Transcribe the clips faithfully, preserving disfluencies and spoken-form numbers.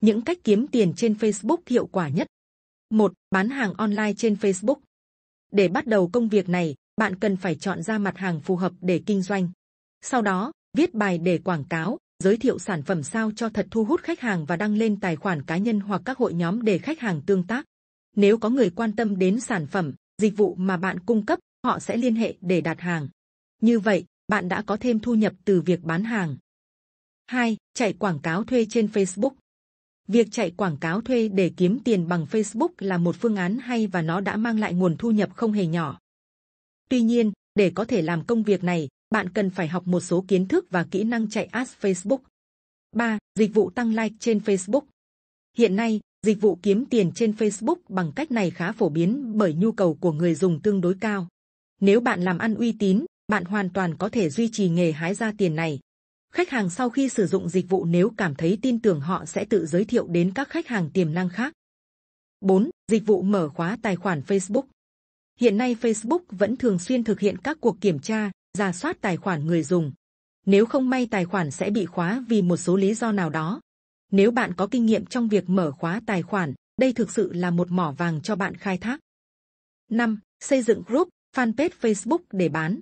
Những cách kiếm tiền trên Facebook hiệu quả nhất. Một. Bán hàng online trên Facebook. Để bắt đầu công việc này, bạn cần phải chọn ra mặt hàng phù hợp để kinh doanh. Sau đó, viết bài để quảng cáo, giới thiệu sản phẩm sao cho thật thu hút khách hàng và đăng lên tài khoản cá nhân hoặc các hội nhóm để khách hàng tương tác. Nếu có người quan tâm đến sản phẩm, dịch vụ mà bạn cung cấp, họ sẽ liên hệ để đặt hàng. Như vậy, bạn đã có thêm thu nhập từ việc bán hàng. Hai. Chạy quảng cáo thuê trên Facebook. Việc chạy quảng cáo thuê để kiếm tiền bằng Facebook là một phương án hay và nó đã mang lại nguồn thu nhập không hề nhỏ. Tuy nhiên, để có thể làm công việc này, bạn cần phải học một số kiến thức và kỹ năng chạy ads Facebook. Ba. Dịch vụ tăng like trên Facebook. Hiện nay, dịch vụ kiếm tiền trên Facebook bằng cách này khá phổ biến bởi nhu cầu của người dùng tương đối cao. Nếu bạn làm ăn uy tín, bạn hoàn toàn có thể duy trì nghề hái ra tiền này. Khách hàng sau khi sử dụng dịch vụ nếu cảm thấy tin tưởng họ sẽ tự giới thiệu đến các khách hàng tiềm năng khác. Bốn. Dịch vụ mở khóa tài khoản Facebook. Hiện nay Facebook vẫn thường xuyên thực hiện các cuộc kiểm tra, rà soát tài khoản người dùng. Nếu không may tài khoản sẽ bị khóa vì một số lý do nào đó. Nếu bạn có kinh nghiệm trong việc mở khóa tài khoản, đây thực sự là một mỏ vàng cho bạn khai thác. Năm. Xây dựng group, fanpage Facebook để bán.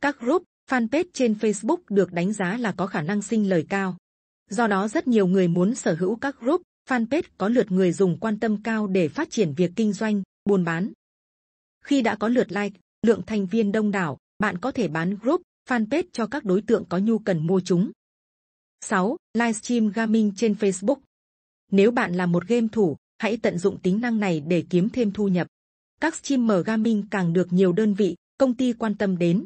Các group, fanpage trên Facebook được đánh giá là có khả năng sinh lời cao. Do đó rất nhiều người muốn sở hữu các group, fanpage có lượt người dùng quan tâm cao để phát triển việc kinh doanh, buôn bán. Khi đã có lượt like, lượng thành viên đông đảo, bạn có thể bán group, fanpage cho các đối tượng có nhu cần mua chúng. Sáu. Livestream gaming trên Facebook. Nếu bạn là một game thủ, hãy tận dụng tính năng này để kiếm thêm thu nhập. Các streamer gaming càng được nhiều đơn vị, công ty quan tâm đến.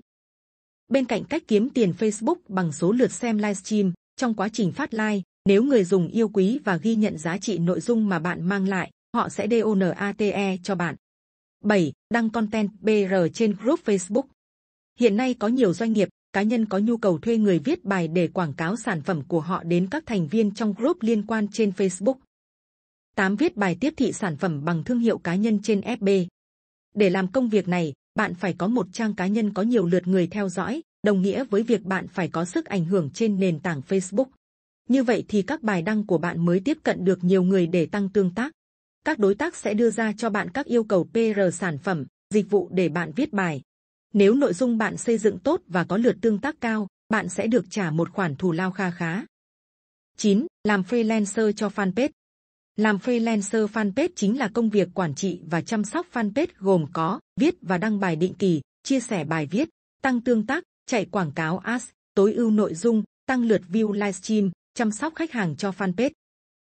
Bên cạnh cách kiếm tiền Facebook bằng số lượt xem livestream, trong quá trình phát live, nếu người dùng yêu quý và ghi nhận giá trị nội dung mà bạn mang lại, họ sẽ donate cho bạn. Bảy. Đăng content pê rờ trên group Facebook. Hiện nay có nhiều doanh nghiệp, cá nhân có nhu cầu thuê người viết bài để quảng cáo sản phẩm của họ đến các thành viên trong group liên quan trên Facebook. Tám. Viết bài tiếp thị sản phẩm bằng thương hiệu cá nhân trên ép bê. Để làm công việc này, bạn phải có một trang cá nhân có nhiều lượt người theo dõi, đồng nghĩa với việc bạn phải có sức ảnh hưởng trên nền tảng Facebook. Như vậy thì các bài đăng của bạn mới tiếp cận được nhiều người để tăng tương tác. Các đối tác sẽ đưa ra cho bạn các yêu cầu pê rờ sản phẩm, dịch vụ để bạn viết bài. Nếu nội dung bạn xây dựng tốt và có lượt tương tác cao, bạn sẽ được trả một khoản thù lao kha khá. Chín. Làm freelancer cho fanpage. Làm freelancer fanpage chính là công việc quản trị và chăm sóc fanpage gồm có viết và đăng bài định kỳ, chia sẻ bài viết, tăng tương tác, chạy quảng cáo ads, tối ưu nội dung, tăng lượt view livestream, chăm sóc khách hàng cho fanpage.